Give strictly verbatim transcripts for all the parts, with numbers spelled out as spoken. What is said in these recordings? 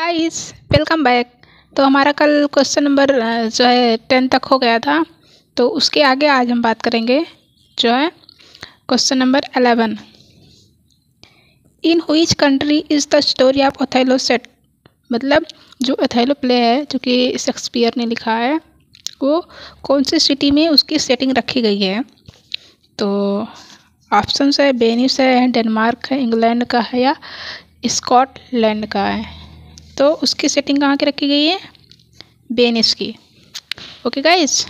Guys welcome back. तो हमारा कल क्वेश्चन नंबर जो है टेन तक हो गया था, तो उसके आगे आज हम बात करेंगे जो है question number eleven. In which country is the story of Othello set, मतलब जो ओथेलो प्ले है जो कि शेक्सपियर ने लिखा है वो कौन सी सिटी में उसकी सेटिंग रखी गई है। तो ऑप्शंस है वेनिस है, डेनमार्क है, इंग्लैंड का है या स्कॉटलैंड का है। तो उसकी सेटिंग कहाँ की रखी गई है, वेनिस की। ओके गाइस,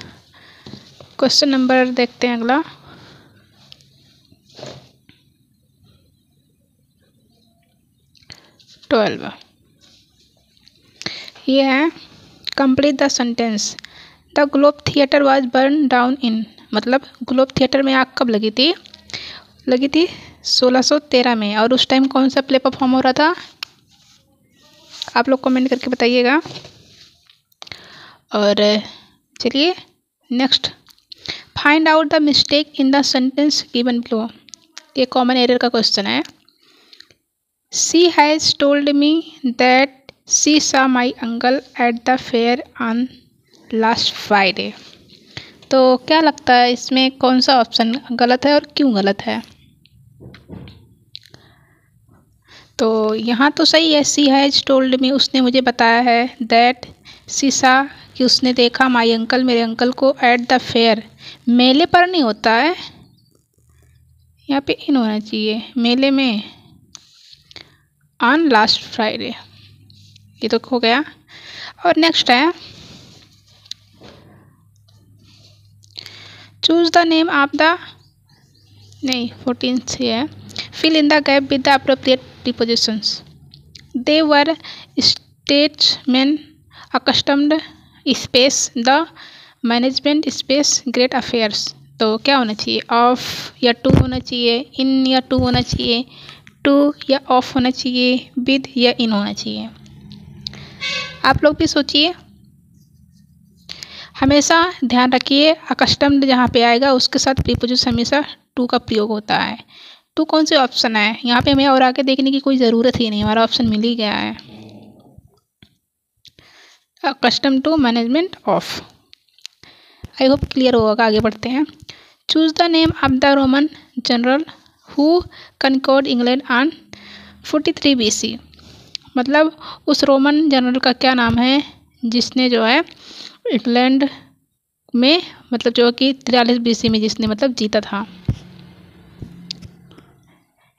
क्वेश्चन नंबर देखते हैं अगला। ट्वेल्व ये है complete the sentence the globe theatre was burn down in, मतलब ग्लोब थिएटर में आग कब लगी थी, लगी थी सोलह सौ तेरह में। और उस टाइम कौन सा प्ले परफॉर्म हो रहा था, आप लोग कमेंट करके बताइएगा। और चलिए next, find out the mistake in the sentence given below. ये कॉमन एरर का क्वेश्चन है। She has told me that she saw my uncle at the fair on last Friday. तो क्या लगता है इसमें कौन सा ऑप्शन गलत है और क्यों गलत है। तो यहाँ तो सही है, सी हैज टोल्ड मी, उसने मुझे बताया है, दैट सीसा कि उसने देखा, माई अंकल मेरे अंकल को, एट द फेयर, मेले पर नहीं होता है, यहाँ पे इन होना चाहिए, मेले में, ऑन लास्ट फ्राइडे। ये तो हो गया। और नेक्स्ट है choose the name of the, नहीं फोर्टीन से है, fill in the gap with the appropriate prepositions. They were statesmen accustomed space the management space great affairs. तो क्या होना चाहिए, ऑफ या टू होना चाहिए, इन या टू होना चाहिए, टू या ऑफ होना चाहिए, विद या इन होना चाहिए। आप लोग भी सोचिए, हमेशा ध्यान रखिए accustomed जहाँ पे आएगा उसके साथ प्रीपोजिशन हमेशा टू का प्रयोग होता है। टू कौन से ऑप्शन है, यहाँ पे हमें और आगे देखने की कोई ज़रूरत ही नहीं, हमारा ऑप्शन मिल ही गया है, custom to management of. I hope clear होगा। आगे बढ़ते हैं, choose the name of the Roman general who conquered England on forty three B C, मतलब उस रोमन जनरल का क्या नाम है जिसने जो है इंग्लैंड में, मतलब जो कि तिरालीस बी सी में जिसने मतलब जीता था,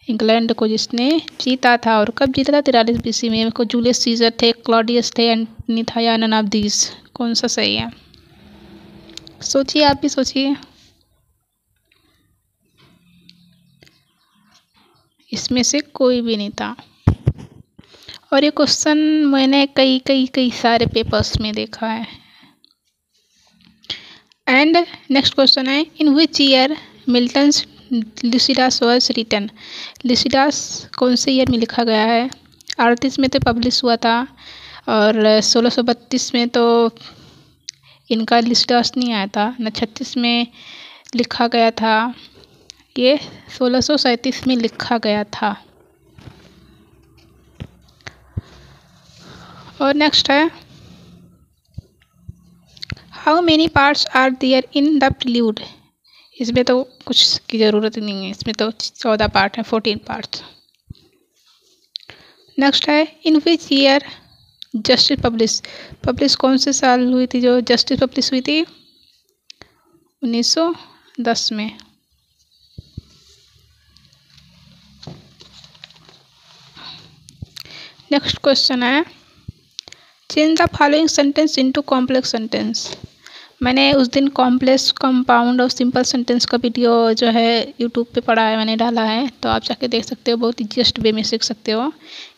इंग्लैंड को जिसने जीता था। और कब जीता था, तिरालीस बीसी में। को जूलियस सीजर थे, क्लॉडियस थे, एंटनी था या नन ऑफ दीज, कौन सा सही है, सोचिए, आप भी सोचिए। इसमें से कोई भी नहीं था। और ये क्वेश्चन मैंने कई कई कई सारे पेपर्स में देखा है। एंड नेक्स्ट क्वेश्चन है, in which year Milton's Lycidas was written, Lycidas कौन से ईयर में लिखा गया है। अड़तीस में तो पब्लिश हुआ था और सोलह सौ बत्तीस में तो इनका लिसिडास नहीं आया था, न छत्तीस में लिखा गया था, ये सोलह सौ सैंतीस में लिखा गया था। और नेक्स्ट है, how many parts are there in the prelude, इसमें तो कुछ की ज़रूरत नहीं है, इसमें तो चौदह पार्ट हैं, फोर्टीन पार्ट्स। नेक्स्ट है, in which year Justice publish, publish कौन से साल हुई थी, जो जस्टिस पब्लिश हुई थी उन्नीस सौ दस में। नेक्स्ट क्वेश्चन है, change the following sentence into complex sentence. मैंने उस दिन कॉम्प्लेक्स, कंपाउंड और सिंपल सेंटेंस का वीडियो जो है यूट्यूब पे पड़ा है, मैंने डाला है, तो आप जाके देख सकते हो, बहुत इजीएस्ट वे में सीख सकते हो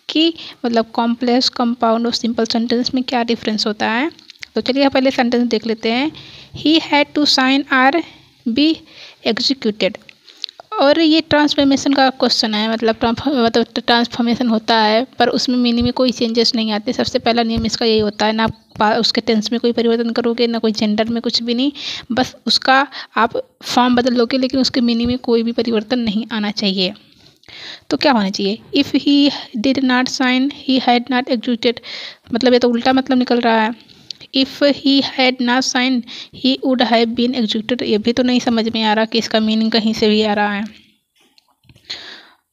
कि मतलब कॉम्प्लेक्स, कंपाउंड और सिंपल सेंटेंस में क्या डिफरेंस होता है। तो चलिए पहले सेंटेंस देख लेते हैं, he had to sign or be executed. और ये ट्रांसफॉर्मेशन का क्वेश्चन है, मतलब मतलब ट्रांसफॉर्मेशन होता है पर उसमें मीनिंग में कोई चेंजेस नहीं आते। सबसे पहला नियम इसका यही होता है, ना आप उसके टेंस में कोई परिवर्तन करोगे, ना कोई जेंडर में, कुछ भी नहीं, बस उसका आप फॉर्म बदल लोगे, लेकिन उसके मीनिंग में कोई भी परिवर्तन नहीं आना चाहिए। तो क्या होना चाहिए? If he did not sign he had not executed, मतलब ये तो उल्टा मतलब निकल रहा है। If he had not sign he would have been executed, ये भी तो नहीं समझ में आ रहा कि इसका मीनिंग कहीं से भी आ रहा है।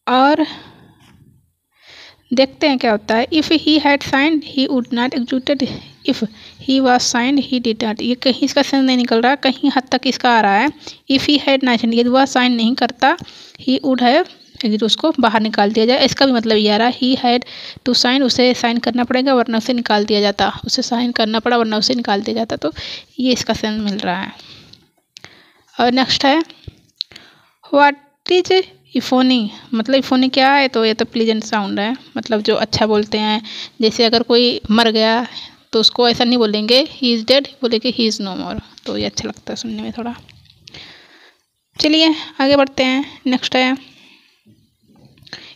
और देखते हैं क्या होता है। If he had sign he would not executed, if he was sign he did not, ये कहीं इसका सेंस नहीं निकल रहा, कहीं हद तक इसका आ रहा है। If he had not sign, यदि वह साइन नहीं करता ही वुड हैव, यदि उसको बाहर निकाल दिया जाए। इसका भी मतलब ये आ रहा है ही हैड टू साइन, उसे साइन करना पड़ेगा वरना उसे निकाल दिया जाता, उसे साइन करना पड़ा वरना उसे निकाल दिया जाता। तो ये इसका सेंस मिल रहा है। और नेक्स्ट है व्हाट इज इफोनी, मतलब इफोनी क्या है? तो ये तो प्लीजेंट साउंड है, मतलब जो अच्छा बोलते हैं। जैसे अगर कोई मर गया तो उसको ऐसा नहीं बोलेंगे ही इज़ डेड, बोलेंगे ही इज़ नो मोर। तो ये अच्छा लगता है सुनने में थोड़ा। चलिए आगे बढ़ते हैं। नेक्स्ट है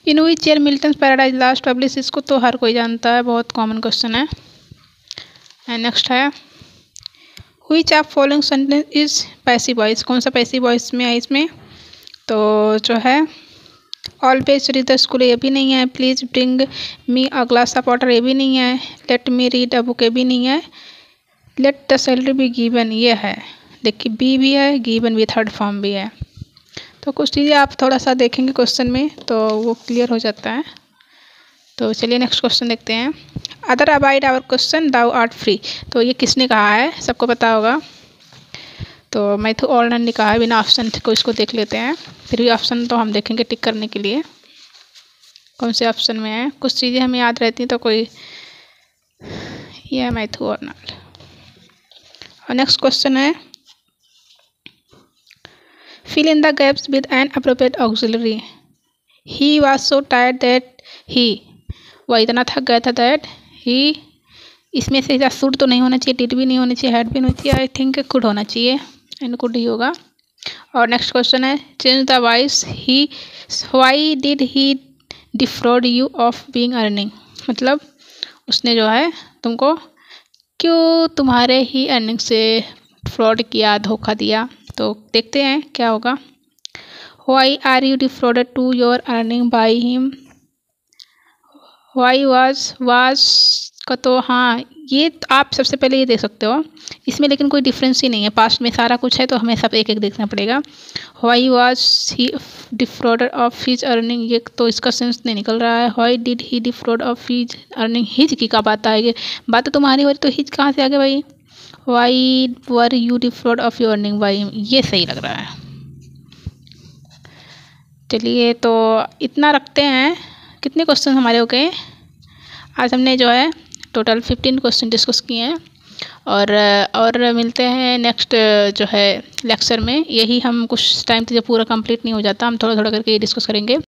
in which year Milton Paradise Lost publish, इसको तो हर कोई जानता है, बहुत कॉमन क्वेश्चन है। एंड नेक्स्ट है which of following sentence is passive voice, कौन सा पैसिव वॉइस में है इसमें? तो जो है ऑलवेज रीड द स्कूल, ये भी नहीं है। Please bring me a glass of water, ये भी नहीं है। Let me read a book, ये भी नहीं है। Let the salary be given, ये है। देखिए बी भी है, गिवन भी, थर्ड फॉर्म भी है। तो कुछ चीज़ें आप थोड़ा सा देखेंगे क्वेश्चन में तो वो क्लियर हो जाता है। तो चलिए नेक्स्ट क्वेश्चन देखते हैं। Other abide our question thou art free, तो ये किसने कहा है? सबको पता होगा। तो मैथ्यू ऑल्डन ने कहा है। बिना ऑप्शन को इसको देख लेते हैं, फिर भी ऑप्शन तो हम देखेंगे टिक करने के लिए कौन से ऑप्शन में है। कुछ चीज़ें हमें याद रहती हैं तो कोई ये है मैथ्यू ऑल्डन। और नेक्स्ट क्वेश्चन है fill in the gaps with an appropriate auxiliary. He was so tired that he, वह इतना थक गया था that he, इसमें से should तो नहीं होना चाहिए, did भी नहीं होना चाहिए, had भी नहीं होना चाहिए, I think could होना चाहिए, and could ही होगा। और नेक्स्ट क्वेश्चन है change the voice he, why did he defraud you of being earning, मतलब उसने जो है तुमको क्यों तुम्हारे ही अर्निंग से फ्रॉड किया, धोखा दिया। तो देखते हैं क्या होगा। Why are you defrauded to your earning by him, why was was का तो हाँ ये आप सबसे पहले ये देख सकते हो। इसमें लेकिन कोई डिफरेंस ही नहीं है, पास्ट में सारा कुछ है तो हमें सब एक एक देखना पड़ेगा। Why was he defrauded of his earning, ये तो इसका सेंस नहीं निकल रहा है। Why did he defraud of his earning, his की का बात आएगी, बात तो तुम्हारी हो रही तो हिज कहाँ से आ गया भाई? Why were you defraud of your earning why, ये सही लग रहा है। चलिए तो इतना रखते हैं। कितने क्वेश्चन हमारे हो गए? आज हमने जो है टोटल फिफ्टीन क्वेश्चन डिस्कस किए हैं। और और मिलते हैं नेक्स्ट जो है लेक्चर में। यही हम कुछ टाइम तक, जब पूरा कंप्लीट नहीं हो जाता, हम थोड़ा थोड़ा करके ये डिस्कस करेंगे।